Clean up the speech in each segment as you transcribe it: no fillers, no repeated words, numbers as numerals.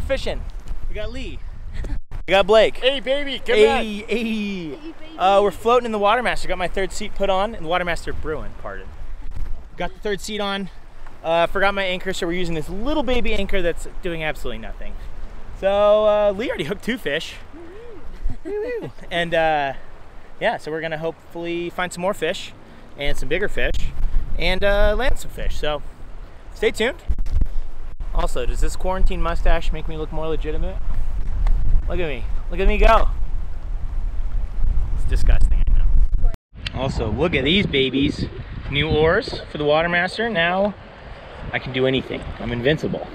we're fishing. We got Lee. We got Blake. Hey, baby, come back. Hey, baby. We're floating in the Watermaster. Got my third seat put on, and the Watermaster Bruin, pardon. Got the third seat on. Forgot my anchor, so we're using this little baby anchor that's doing absolutely nothing. So Lee already hooked two fish. And yeah, so we're gonna hopefully find some more fish and some bigger fish and land some fish. So stay tuned. Also, does this quarantine mustache make me look more legitimate? Look at me. Look at me go. It's disgusting, I know. Also, look at these babies. New oars for the Watermaster. Now I can do anything. I'm invincible.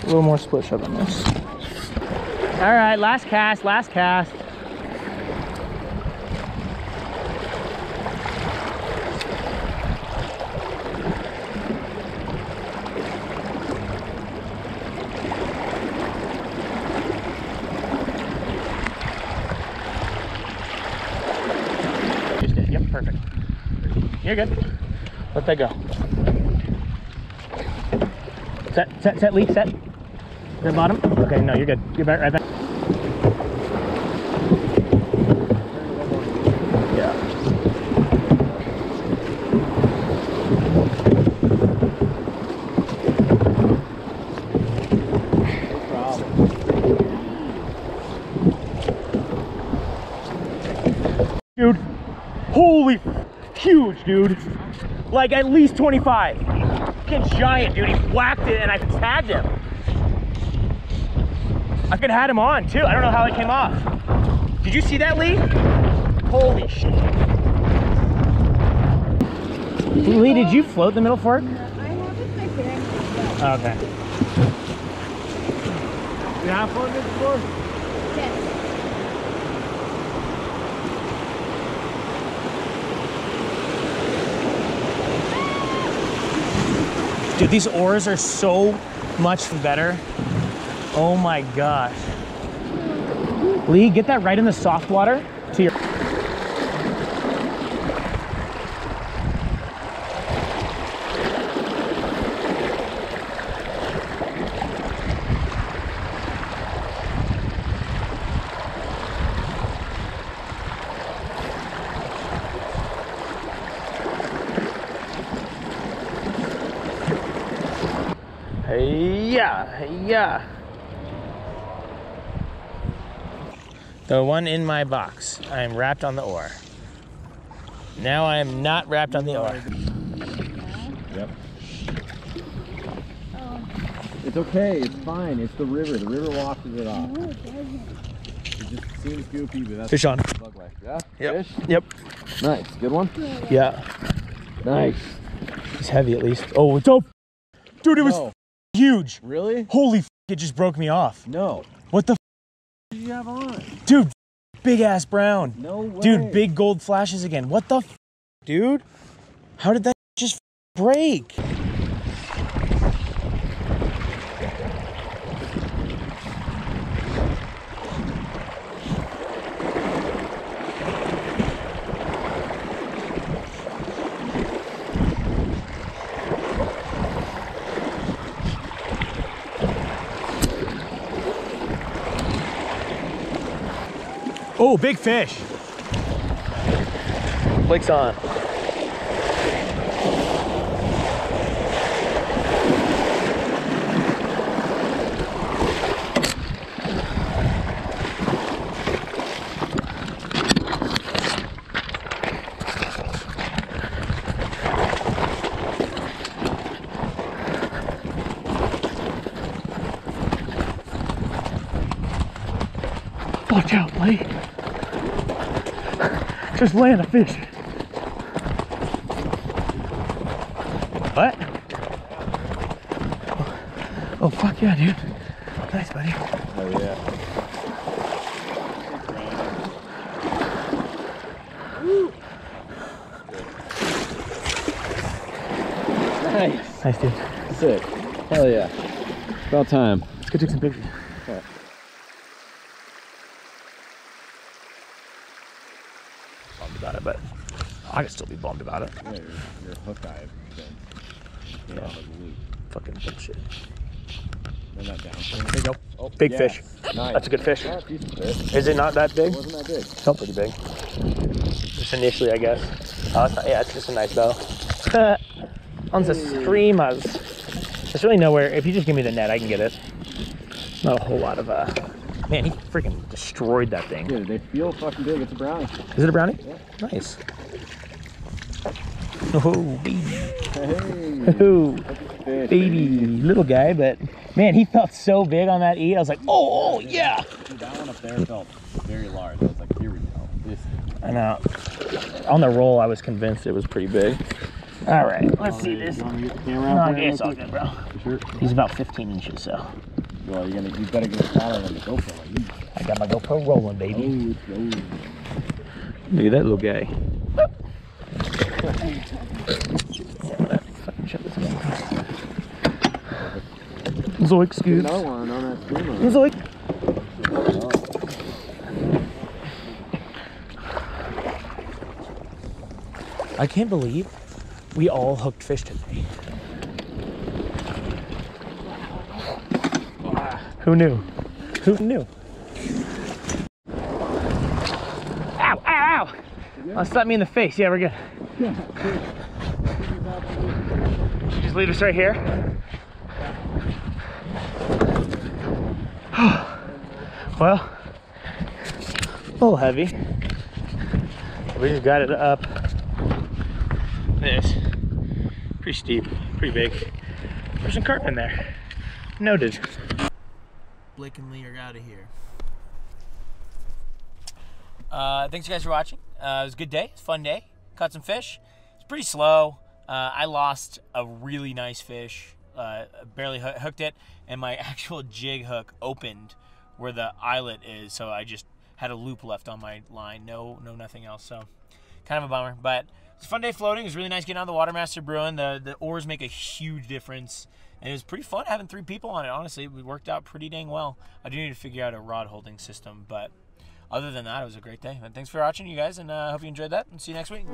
A little more splish up on this. All right, last cast, last cast. Just did, yep, perfect. You're good. Let that go. Set, set, set, Lee, set. The bottom? Okay, no, you're good. You're back right back. Yeah. Dude, holy huge, dude. Like at least 25. Fucking giant, dude. He whacked it and I tagged him. I could have had him on too. I don't know how it came off. Did you see that, Lee? Holy shit. Lee, did you float the middle fork? No, I have it my parents. Oh, okay. You have floated this before? Yes. Dude, these oars are so much better. Oh my gosh. Lee, get that right in the soft water to your... Hey, yeah, hey, yeah. The one in my box. I am wrapped on the oar. Now I am not wrapped on the oar. Yep. Oh. It's okay, it's fine. It's the river. The river washes it off. No, it doesn't. It just seems goofy, but that's... Fish on. Bug life. Yeah? Yep. Fish? Yep. Nice. Good one? Yeah. Nice. It's heavy at least. Oh, it's... Oh! Dude, it was huge. Really? Holy f***, it just broke me off. No. What the f***? What did you have on? Dude, big ass brown. No way. Dude, big gold flashes again. What the f, dude? How did that just break? Oh, big fish. Blake's on. Watch out, Blake. Just land a fish. What? Oh, fuck yeah, dude. Nice, buddy. Oh, yeah. Nice. Nice, dude. Sick. Hell yeah. About time. Let's go take some pictures. Right. Bummed about it, but I could still be bummed about it. Yeah, you're hook-eyed. So yeah. Fucking bullshit. They're not down. There you go. Oh, big yeah. Fish. Nice. That's a good fish. That's a piece of fish. Is it not that big? It wasn't that big. It's not pretty big. Just initially, I guess. Oh, it's not, yeah, it's just a nice bow. On the stream, I was... There's really nowhere... If you just give me the net, I can get it. Not a whole lot of... Man, he freaking destroyed that thing. Dude, they feel fucking big. It's a brownie. Is it a brownie? Yeah. Nice. Oh, baby. Hey. Oh, baby. Little guy, but... Man, he felt so big on that eat. I was like, oh, yeah. That one up there felt very large. I was like, here we go. This. I know. On the roll, I was convinced it was pretty big. All right, let's see this. You want to get the camera out? No, it's all good, bro. Sure? He's about 15 inches, so. Well, you better get smaller than the GoPro. Like I got my GoPro rolling, baby. Oh, look at that little guy. Zoik, scoot. Another one on that streamer. Zoik. I can't believe we all hooked fish today. Who knew? Who knew? Ow, ow, ow! Oh, slap me in the face. Yeah, we're good. Should you just leave us right here? Well, a little heavy. We just got it up. This pretty steep, pretty big. There's some carp in there. Noted. Blake and Lee are out of here. Thanks you guys for watching. It was a good day. It was a fun day. Caught some fish. It's pretty slow. I lost a really nice fish. Barely hooked it, and my actual jig hook opened where the eyelet is, so I just had a loop left on my line. No, nothing else. So kind of a bummer, but. It's a fun day floating. It was really nice getting on the Watermaster Bruin. The oars make a huge difference. And it was pretty fun having 3 people on it, honestly. It worked out pretty dang well. I do need to figure out a rod holding system, but other than that, it was a great day. And thanks for watching, you guys, and I hope you enjoyed that. And see you next week.